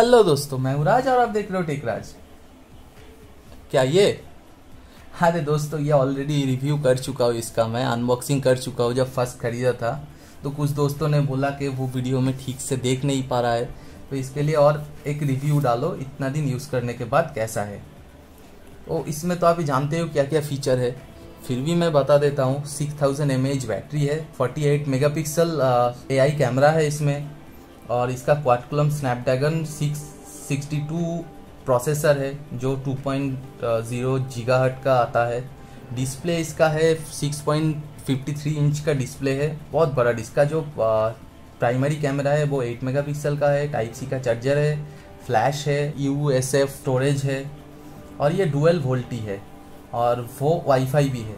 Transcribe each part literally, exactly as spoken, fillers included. Hello दोस्तों, मैं हूं राज और आप देख रहे हो टेक राज। क्या ये अरे दोस्तों, ये ऑलरेडी रिव्यू कर चुका हूँ, इसका मैं अनबॉक्सिंग कर चुका हूँ। जब फर्स्ट खरीदा था तो कुछ दोस्तों ने बोला कि वो वीडियो में ठीक से देख नहीं पा रहा है, तो इसके लिए और एक रिव्यू डालो इतना दिन यूज़ करने के बाद कैसा है। ओ इसमें तो आप ही जानते हो क्या क्या फ़ीचर है, फिर भी मैं बता देता हूँ। Six thousand M H battery है, forty eight mega pixel A I camera है इसमें, और इसका Qualcomm Snapdragon six sixty two processor है जो टू पॉइंट ज़ीरो गीगाहर्ट्ज का आता है। डिस्प्ले इसका है six point fifty three inch का डिस्प्ले है, बहुत बड़ा। इसका जो प्राइमरी कैमरा है वो एट मेगापिक्सल का है, टाइप सी का चार्जर है, फ्लैश है, यू एस एफ स्टोरेज है, और ये डुअल वोल्टी है, और वो वाईफाई भी है।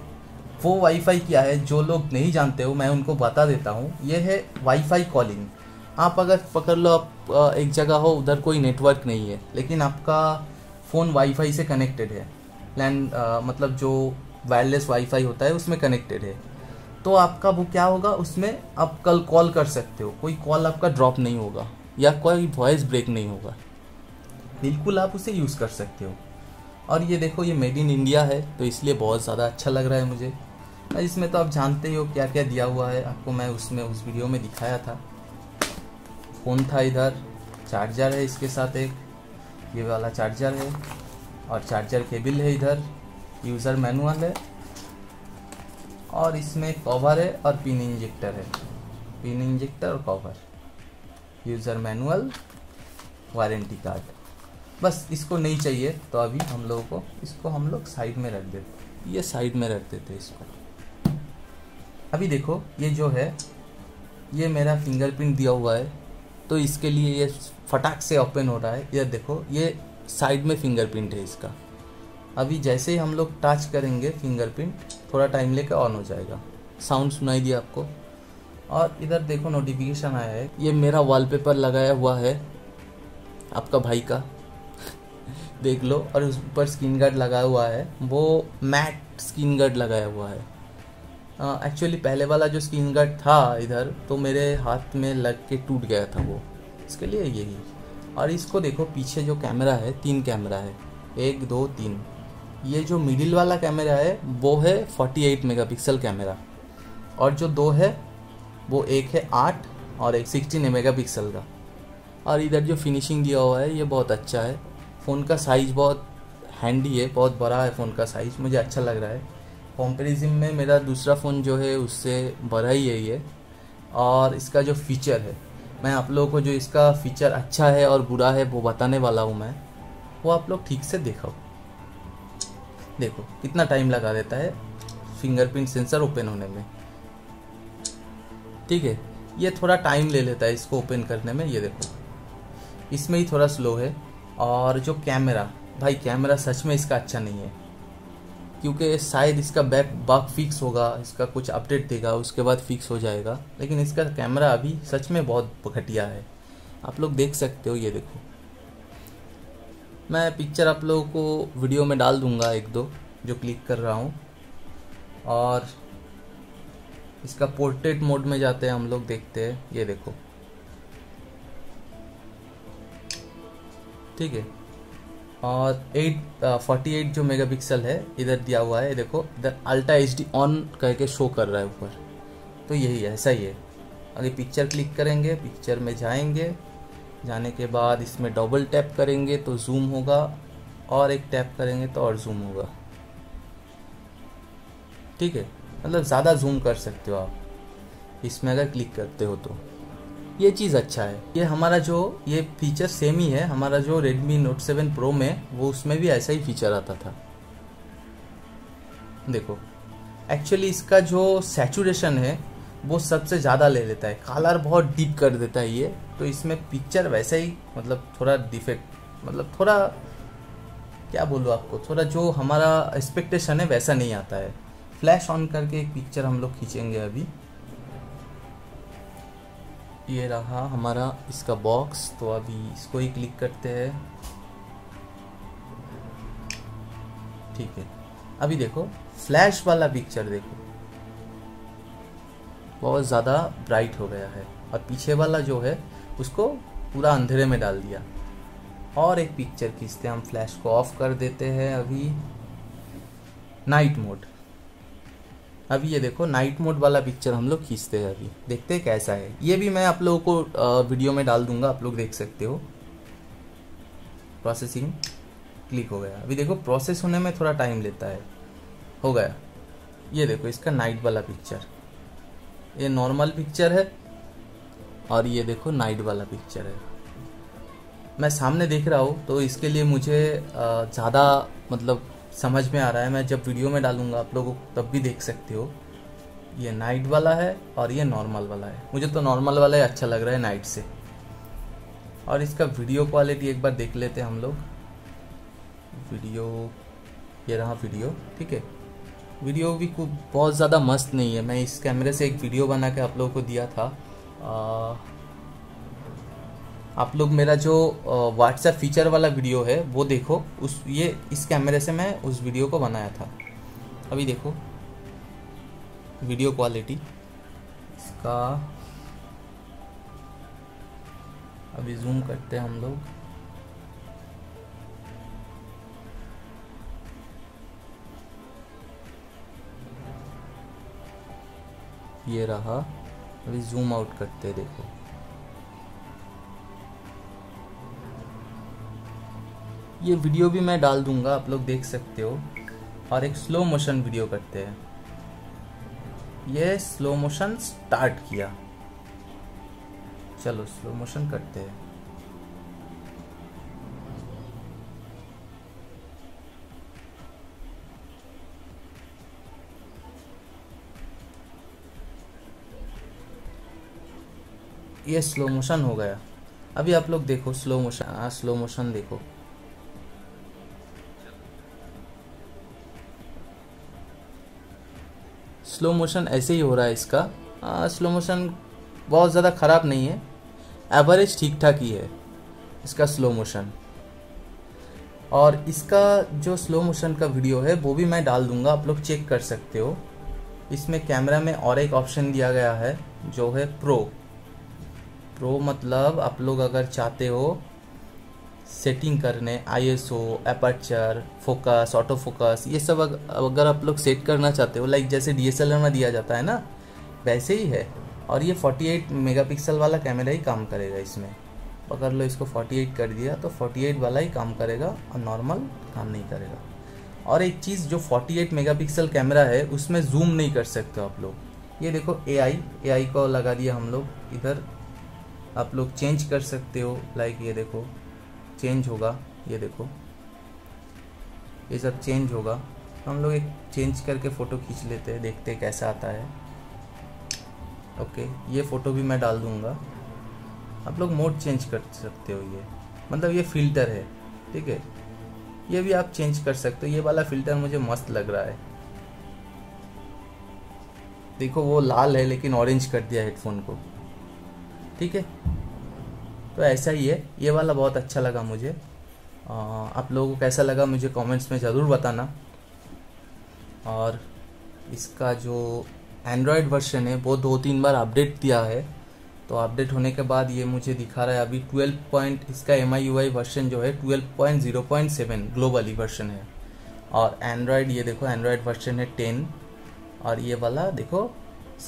वो वाईफाई क्या है, जो लोग नहीं जानते हो मैं उनको बता देता हूँ। ये है वाईफाई कॉलिंग। आप अगर पकड़ लो आप एक जगह हो, उधर कोई नेटवर्क नहीं है, लेकिन आपका फ़ोन वाईफाई से कनेक्टेड है, लैंड मतलब जो वायरलेस वाईफाई होता है उसमें कनेक्टेड है, तो आपका वो क्या होगा, उसमें आप कल कॉल कर सकते हो, कोई कॉल आपका ड्रॉप नहीं होगा या कोई वॉइस ब्रेक नहीं होगा, बिल्कुल आप उसे यूज़ कर सकते हो। और ये देखो, ये मेड इन इंडिया है तो इसलिए बहुत ज़्यादा अच्छा लग रहा है मुझे। इसमें तो आप जानते ही हो क्या क्या दिया हुआ है, आपको मैं उसमें उस वीडियो में दिखाया था। फ़ोन था, इधर चार्जर है इसके साथ, एक ये वाला चार्जर है, और चार्जर केबल है, इधर यूज़र मैनुअल है, और इसमें कवर है, और पिन इंजेक्टर है, पिन इंजेक्टर और cover, user manual, warranty card. बस इसको नहीं चाहिए तो अभी हम लोगों को इसको हम लोग साइड में रख देते, ये साइड में रख देते इसको। अभी देखो ये जो है, ये मेरा फिंगरप्रिंट दिया हुआ है तो इसके लिए ये फटाक से ओपन हो रहा है। ये देखो, ये साइड में फिंगरप्रिंट है इसका। अभी जैसे ही हम लोग टच करेंगे फिंगरप्रिंट, थोड़ा टाइम लेकर ऑन हो जाएगा। साउंड सुनाई दिया आपको। और इधर देखो नोटिफिकेशन आया है। ये मेरा वॉलपेपर लगाया हुआ है आपका भाई का देख लो। और उस पर स्किन गार्ड लगाया हुआ है, वो मैट स्किन गार्ड लगाया हुआ है। एक्चुअली uh, पहले वाला जो स्क्रीन गार्ड था इधर, तो मेरे हाथ में लग के टूट गया था वो, इसके लिए यही। और इसको देखो, पीछे जो कैमरा है, तीन कैमरा है, एक दो तीन। ये जो मिडिल वाला कैमरा है वो है फोर्टी एट मेगापिक्सल कैमरा, और जो दो है वो एक है आठ और एक सिक्सटीन मेगापिक्सल का। और इधर जो फिनिशिंग दिया हुआ है ये बहुत अच्छा है। फ़ोन का साइज़ बहुत हैंडी है, बहुत बड़ा है फ़ोन का साइज़, मुझे अच्छा लग रहा है। कंपैरिजन में मेरा दूसरा फ़ोन जो है उससे बड़ा ही है ये। और इसका जो फीचर है, मैं आप लोगों को जो इसका फीचर अच्छा है और बुरा है वो बताने वाला हूँ मैं, वो आप लोग ठीक से देखो। देखो कितना टाइम लगा देता है फिंगरप्रिंट सेंसर ओपन होने में, ठीक है। ये थोड़ा टाइम ले लेता है इसको ओपन करने में, ये देखो इसमें ही थोड़ा स्लो है। और जो कैमरा, भाई कैमरा सच में इसका अच्छा नहीं है, क्योंकि शायद इसका बैक बग फिक्स होगा, इसका कुछ अपडेट देगा, उसके बाद फिक्स हो जाएगा। लेकिन इसका कैमरा अभी सच में बहुत घटिया है, आप लोग देख सकते हो। ये देखो, मैं पिक्चर आप लोगों को वीडियो में डाल दूंगा एक दो जो क्लिक कर रहा हूँ। और इसका पोर्ट्रेट मोड में जाते हैं हम लोग, देखते हैं। ये देखो, ठीक है। और एट फोर्टी एट जो मेगापिक्सल है इधर दिया हुआ है, देखो इधर अल्ट्रा एच डी ऑन कह के शो कर रहा है ऊपर, तो यही है, ऐसा ही है। अगर पिक्चर क्लिक करेंगे, पिक्चर में जाएंगे, जाने के बाद इसमें डबल टैप करेंगे तो जूम होगा, और एक टैप करेंगे तो और जूम होगा, ठीक है। मतलब ज़्यादा जूम कर सकते हो आप इसमें अगर क्लिक करते हो तो। ये चीज़ अच्छा है। ये हमारा जो ये फीचर सेम ही है हमारा जो Redmi Note सेवन Pro में, वो उसमें भी ऐसा ही फीचर आता था। देखो एक्चुअली इसका जो सैचुरेशन है वो सबसे ज़्यादा ले लेता है, कलर बहुत डीप कर देता है ये, तो इसमें पिक्चर वैसा ही मतलब थोड़ा डिफेक्ट, मतलब थोड़ा क्या बोलूँ आपको, थोड़ा जो हमारा एक्सपेक्टेशन है वैसा नहीं आता है। फ्लैश ऑन करके एक पिक्चर हम लोग खींचेंगे अभी। ये रहा हमारा इसका बॉक्स, तो अभी इसको ही क्लिक करते हैं, ठीक है। अभी देखो फ्लैश वाला पिक्चर, देखो बहुत ज़्यादा ब्राइट हो गया है, और पीछे वाला जो है उसको पूरा अंधेरे में डाल दिया। और एक पिक्चर खींचते हैं। हम फ्लैश को ऑफ कर देते हैं, अभी नाइट मोड, अभी ये देखो नाइट मोड वाला पिक्चर हम लोग खींचते हैं, अभी देखते हैं कैसा है। ये भी मैं आप लोगों को वीडियो में डाल दूंगा, आप लोग देख सकते हो। प्रोसेसिंग क्लिक हो गया, अभी देखो प्रोसेस होने में थोड़ा टाइम लेता है, हो गया। ये देखो इसका नाइट वाला पिक्चर, ये नॉर्मल पिक्चर है और ये देखो नाइट वाला पिक्चर है। मैं सामने देख रहा हूँ तो इसके लिए मुझे ज़्यादा मतलब समझ में आ रहा है, मैं जब वीडियो में डालूंगा आप लोगों को तब भी देख सकते हो। ये नाइट वाला है और ये नॉर्मल वाला है, मुझे तो नॉर्मल वाला ही अच्छा लग रहा है नाइट से। और इसका वीडियो क्वालिटी एक बार देख लेते हैं हम लोग। वीडियो, ये रहा वीडियो, ठीक है। वीडियो भी बहुत ज़्यादा मस्त नहीं है, मैं इस कैमरे से एक वीडियो बना के आप लोगों को दिया था। आ, आप लोग मेरा जो व्हाट्सएप फीचर वाला वीडियो है वो देखो, उस ये इस कैमरे से मैं उस वीडियो को बनाया था। अभी देखो वीडियो क्वालिटी इसका, अभी जूम करते हैं हम लोग। ये रहा, अभी जूम आउट करते हैं, देखो ये वीडियो भी मैं डाल दूंगा, आप लोग देख सकते हो। और एक स्लो मोशन वीडियो करते हैं, ये स्लो मोशन स्टार्ट किया, चलो स्लो मोशन करते हैं। ये स्लो मोशन हो गया, अभी आप लोग देखो स्लो मोशन, स्लो मोशन देखो। स्लो मोशन ऐसे ही हो रहा है इसका। आ, स्लो मोशन बहुत ज़्यादा ख़राब नहीं है, एवरेज ठीक ठाक ही है इसका स्लो मोशन। और इसका जो स्लो मोशन का वीडियो है वो भी मैं डाल दूंगा, आप लोग चेक कर सकते हो। इसमें कैमरा में और एक ऑप्शन दिया गया है जो है प्रो। प्रो मतलब आप लोग अगर चाहते हो सेटिंग करने, ISO, aperture, focus, auto focus, ये सब अगर आप लोग सेट करना चाहते हो, लाइक जैसे डीएसएलआर में दिया जाता है ना वैसे ही है। और ये अड़तालीस मेगापिक्सल वाला कैमरा ही काम करेगा इसमें, पकड़ लो इसको अड़तालीस कर दिया तो अड़तालीस वाला ही काम करेगा और नॉर्मल काम नहीं करेगा। और एक चीज़, जो अड़तालीस मेगापिक्सल कैमरा है उसमें जूम नहीं कर सकते आप लोग। ये देखो ए आई ए आई को लगा दिया हम लोग, इधर आप लोग चेंज कर सकते हो, लाइक ये देखो चेंज होगा, ये देखो ये सब चेंज होगा। तो हम लोग एक चेंज करके फ़ोटो खींच लेते हैं, देखते हैं कैसा आता है। ओके, ये फ़ोटो भी मैं डाल दूंगा, आप लोग मोड चेंज कर सकते हो। ये मतलब ये फ़िल्टर है, ठीक है, ये भी आप चेंज कर सकते हो। ये वाला फ़िल्टर मुझे मस्त लग रहा है, देखो वो लाल है लेकिन ऑरेंज कर दिया हेडफोन को, ठीक है। तो ऐसा ही है, ये वाला बहुत अच्छा लगा मुझे। आ, आप लोगों को कैसा लगा मुझे कमेंट्स में ज़रूर बताना। और इसका जो एंड्रॉयड वर्जन है वो दो तीन बार अपडेट दिया है, तो अपडेट होने के बाद ये मुझे दिखा रहा है अभी ट्वेल्व पॉइंट, इसका M I U I version जो है twelve point zero point seven globally version है। और एंड्रॉयड, ये देखो एंड्रॉयड वर्जन है टेन, और ये वाला देखो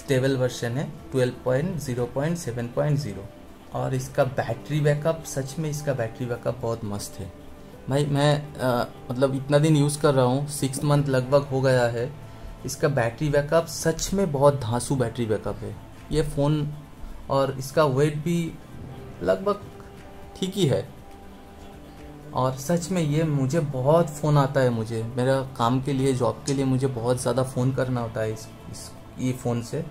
स्टेबल वर्जन है twelve point zero point seven point zero. और इसका बैटरी बैकअप, सच में इसका बैटरी बैकअप बहुत मस्त है भाई। मैं आ, मतलब इतना दिन यूज़ कर रहा हूँ, सिक्स मंथ लगभग हो गया है। इसका बैटरी बैकअप सच में बहुत धांसू बैटरी बैकअप है ये फ़ोन, और इसका वेट भी लगभग ठीक ही है। और सच में ये मुझे बहुत फ़ोन आता है, मुझे मेरा काम के लिए, जॉब के लिए मुझे बहुत ज़्यादा फ़ोन करना होता है इस, इस ये फ़ोन से,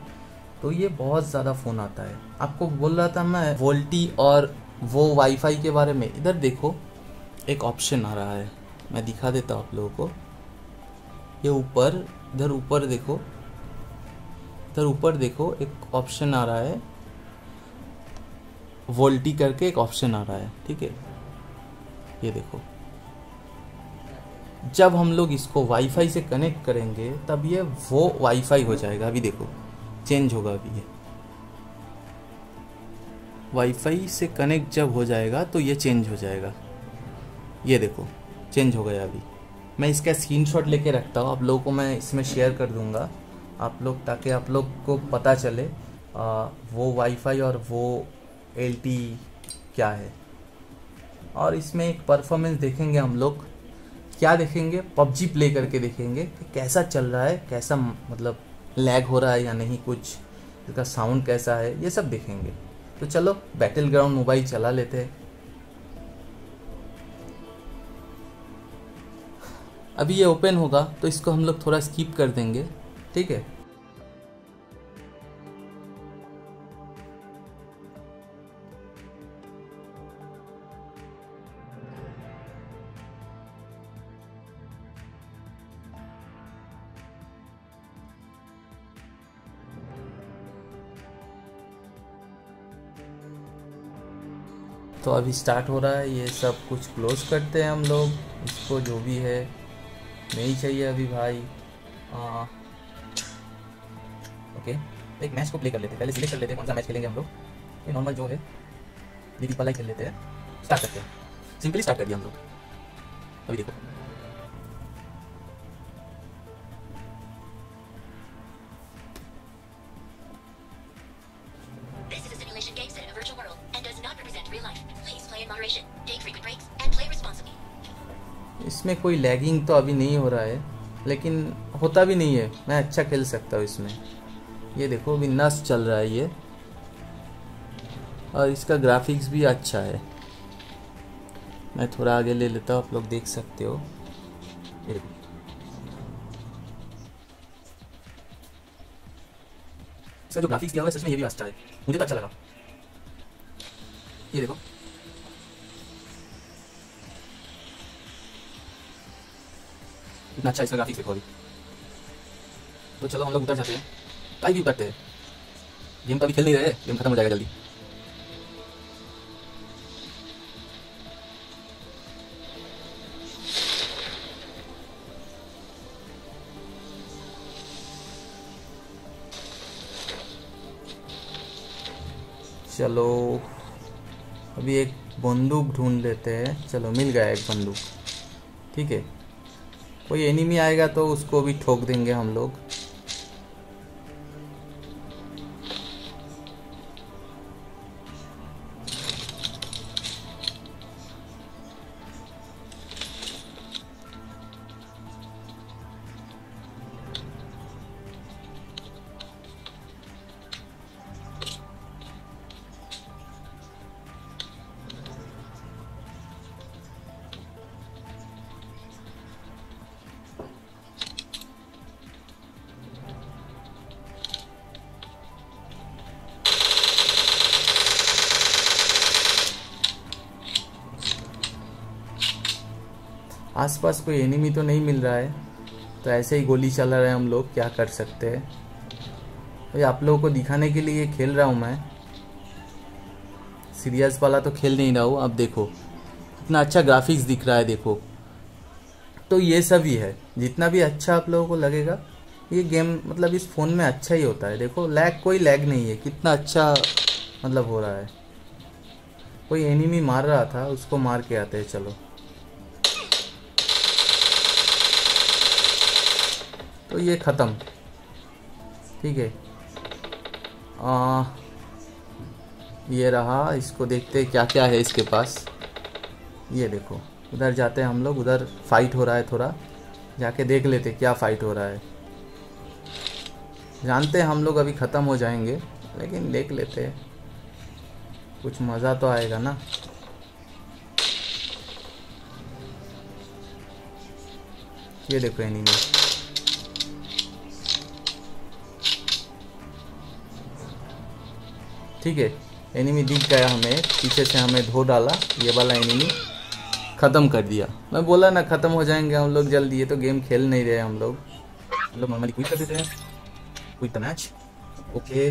तो ये बहुत ज़्यादा फ़ोन आता है। आपको बोल रहा था मैं वोल्टी और वो वाईफाई के बारे में, इधर देखो एक ऑप्शन आ रहा है, मैं दिखा देता हूँ आप लोगों को। ये ऊपर, इधर ऊपर देखो, इधर ऊपर देखो एक ऑप्शन आ रहा है वोल्टी करके, एक ऑप्शन आ रहा है, ठीक है। ये देखो जब हम लोग इसको वाईफाई से कनेक्ट करेंगे तब ये वो वाईफाई हो जाएगा। अभी देखो चेंज होगा, अभी ये वाईफाई से कनेक्ट जब हो जाएगा तो ये चेंज हो जाएगा। ये देखो चेंज हो गया। अभी मैं इसका स्क्रीनशॉट लेके रखता हूँ, आप लोगों को मैं इसमें शेयर कर दूँगा आप लोग, ताकि आप लोग को पता चले आ, वो वाईफाई और वो एलटी क्या है। और इसमें एक परफॉर्मेंस देखेंगे हम लोग, क्या देखेंगे, पबजी प्ले करके देखेंगे कि कैसा चल रहा है, कैसा मतलब लैग हो रहा है या नहीं, कुछ इसका साउंड कैसा है, ये सब देखेंगे। तो चलो बैटल ग्राउंड मोबाइल चला लेते हैं। अभी ये ओपन होगा तो इसको हम लोग थोड़ा स्किप कर देंगे, ठीक है। तो अभी स्टार्ट हो रहा है, ये सब कुछ क्लोज करते हैं हम लोग, इसको जो भी है नहीं चाहिए अभी भाई। आ, ओके एक मैच को प्ले कर लेते हैं, पहले सिलेक्ट कर लेते हैं कौन सा मैच खेलेंगे हम लोग। ये नॉर्मल जो है लीग वाला खेल लेते हैं, स्टार्ट करते हैं, सिंपली स्टार्ट कर दिया हम लोग। अभी देखो इसमें कोई लैगिंग तो अभी नहीं हो रहा है, लेकिन होता भी नहीं है, मैं अच्छा खेल सकता हूँ इसमें। ये देखो अभी नस चल रहा है ये, और इसका ग्राफिक्स भी अच्छा है। मैं थोड़ा आगे ले लेता हूँ, आप लोग देख सकते हो। इसका जो ग्राफिक्स दिया हुआ है सच में ये भी अच्छा है, मुझे तो अच्छा लगा। ये देखो इतना अच्छा इसका ग्राफिक्स देखो अभी। तो चलो हम लोग उतर जाते हैं, टाइम भी उतरते हैं, गेम तो अभी खेल नहीं रहे, गेम खत्म हो जाएगा जल्दी। चलो अभी एक बंदूक ढूंढ लेते हैं। चलो मिल गया एक बंदूक, ठीक है। कोई एनिमी आएगा तो उसको भी ठोक देंगे हम लोग। आसपास कोई एनिमी तो नहीं मिल रहा है, तो ऐसे ही गोली चला रहे हैं हम लोग, क्या कर सकते हैं। तो आप लोगों को दिखाने के लिए खेल रहा हूँ मैं, सीरियस वाला तो खेल नहीं रहा हूँ। आप देखो इतना अच्छा ग्राफिक्स दिख रहा है, देखो। तो ये सब ही है, जितना भी अच्छा आप लोगों को लगेगा ये गेम, मतलब इस फ़ोन में अच्छा ही होता है। देखो लैग, कोई लैग नहीं है, कितना अच्छा मतलब हो रहा है। कोई एनिमी मार रहा था, उसको मार के आते हैं। चलो तो ये ख़त्म, ठीक है। आ, ये रहा, इसको देखते क्या क्या है इसके पास। ये देखो उधर जाते हैं हम लोग, उधर फाइट हो रहा है, थोड़ा जाके देख लेते क्या फ़ाइट हो रहा है। जानते हैं हम लोग अभी ख़त्म हो जाएंगे, लेकिन देख लेते हैं, कुछ मज़ा तो आएगा ना। ये देखो एनिमी, ठीक है। एनिमी दिख गया हमें, पीछे से हमें धो डाला, ये वाला एनिमी ख़त्म कर दिया। मैं बोला ना ख़त्म हो जाएंगे हम लोग जल्दी, ये तो गेम खेल नहीं रहे हम लोग। हम लोग नॉर्मली क्विट कर देते हैं, quit the match, okay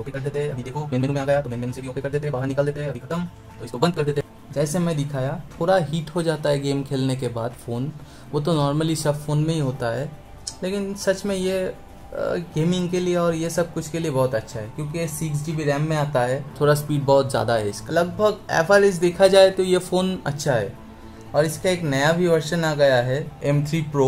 okay कर देते हैं। अभी देखो मेन मेनू में आ गया, तो मेन मेनू से भी ओके कर देते हैं, बाहर निकाल देते हैं। अभी खत्म, तो इसको बंद कर देते हैं। जैसे मैं दिखाया, थोड़ा हीट हो जाता है गेम खेलने के बाद फ़ोन, वो तो नॉर्मली सब फ़ोन में ही होता है। लेकिन सच में ये गेमिंग के लिए और ये सब कुछ के लिए बहुत अच्छा है, क्योंकि ये सिक्स जी बी रैम में आता है, थोड़ा स्पीड बहुत ज़्यादा है इसका। लगभग एवरेज देखा जाए तो ये फ़ोन अच्छा है, और इसका एक नया भी वर्जन आ गया है एम थ्री प्रो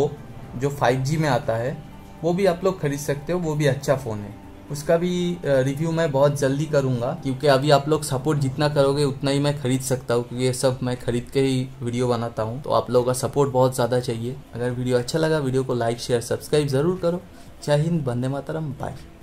जो फाइव जी में आता है, वो भी आप लोग खरीद सकते हो, वो भी अच्छा फ़ोन है। उसका भी रिव्यू मैं बहुत जल्दी करूँगा क्योंकि अभी आप लोग सपोर्ट जितना करोगे उतना ही मैं खरीद सकता हूँ, क्योंकि ये सब मैं खरीद के ही वीडियो बनाता हूँ, तो आप लोगों का सपोर्ट बहुत ज़्यादा चाहिए। अगर वीडियो अच्छा लगा वीडियो को लाइक शेयर सब्सक्राइब ज़रूर करो। जय हिंद, वंदे मातरम, बाय।